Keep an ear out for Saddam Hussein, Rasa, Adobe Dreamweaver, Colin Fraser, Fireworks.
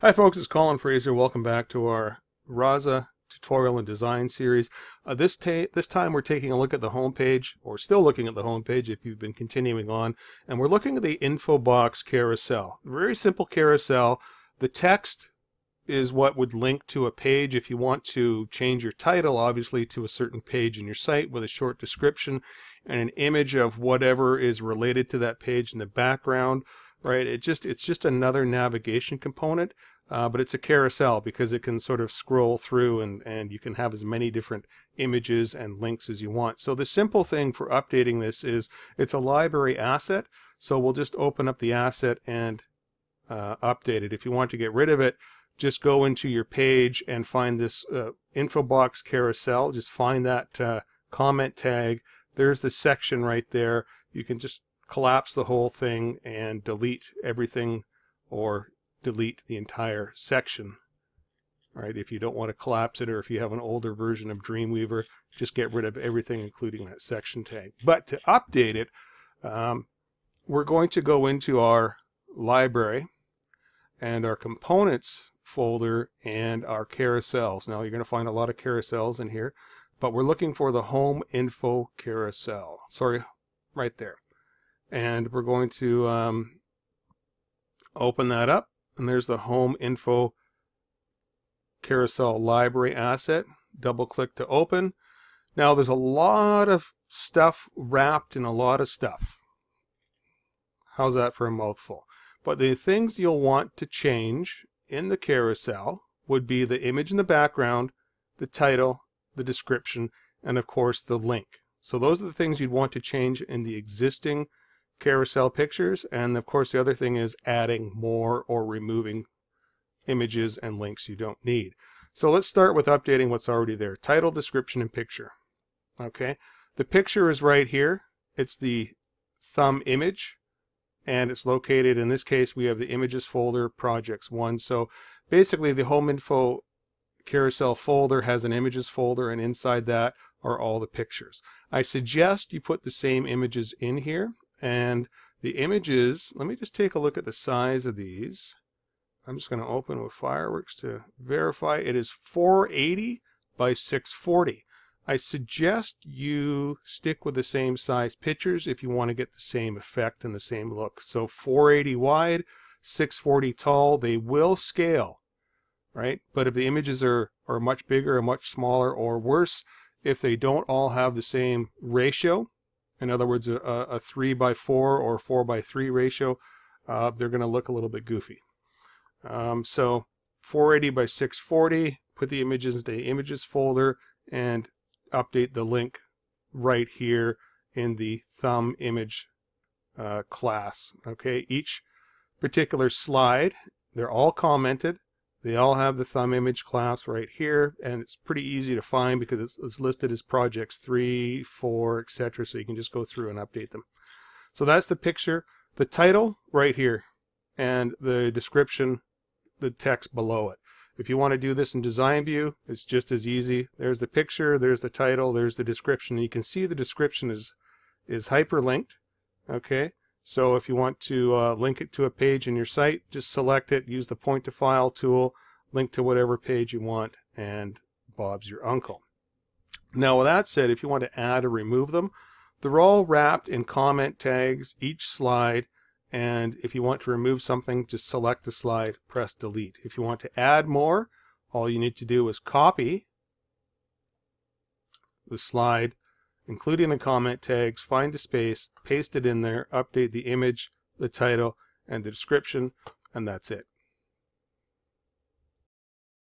Hi folks, it's Colin Fraser. Welcome back to our Rasa tutorial and design series. This time we're taking a look at the home page, or still looking at the home page if you've been continuing on, and we're looking at the info box carousel. Very simple carousel. The text is what would link to a page if you want to change your title, obviously, to a certain page in your site with a short description and an image of whatever is related to that page in the background. Right, it's just another navigation component, but it's a carousel because it can sort of scroll through and you can have as many different images and links as you want. So the simple thing for updating this is it's a library asset, so we'll just open up the asset and update it. If you want to get rid of it, just go into your page and find this info box carousel. Just find that comment tag. There's the section right there. You can just collapse the whole thing and delete everything, or delete the entire section. All right, if you don't want to collapse it, or if you have an older version of Dreamweaver, just get rid of everything including that section tag. But to update it, we're going to go into our library and our components folder and our carousels. Now you're going to find a lot of carousels in here, but we're looking for the home info carousel. Sorry, right there. And we're going to open that up, and there's the home info carousel library asset. Double click to open. Now there's a lot of stuff wrapped in a lot of stuff. How's that for a mouthful? But the things you'll want to change in the carousel would be the image in the background, the title, the description, and of course the link. So those are the things you'd want to change in the existing carousel pictures, and of course the other thing is adding more or removing images and links you don't need. So let's start with updating what's already there: title, description, and picture. Okay, the picture is right here. It's the thumb image, and it's located, in this case we have the images folder, projects one. So basically the home info carousel folder has an images folder, and inside that are all the pictures. I suggest you put the same images in here. And the images, let me just take a look at the size of these. I'm just going to open with Fireworks to verify. It is 480 by 640. I suggest you stick with the same size pictures if you want to get the same effect and the same look. So 480 wide, 640 tall. They will scale, right? But if the images are much bigger or much smaller, or worse, if they don't all have the same ratio, in other words, a 3 by 4 or 4 by 3 ratio, they're going to look a little bit goofy. So 480 by 640, put the images into the images folder and update the link right here in the thumb image class. Okay, each particular slide, they're all commented. They all have the thumb image class right here, and it's pretty easy to find because it's listed as projects 3, 4, etc. So you can just go through and update them. So that's the picture, the title right here, and the description, the text below it. If you want to do this in design view, it's just as easy. There's the picture, there's the title, there's the description. And you can see the description is hyperlinked. Okay. So if you want to link it to a page in your site, just select it, use the point to file tool, link to whatever page you want, and Bob's your uncle. Now with that said, if you want to add or remove them, they're all wrapped in comment tags, each slide, and if you want to remove something, just select the slide, press delete. If you want to add more, all you need to do is copy the slide, including the comment tags, find the space, paste it in there, update the image, the title, and the description, and that's it.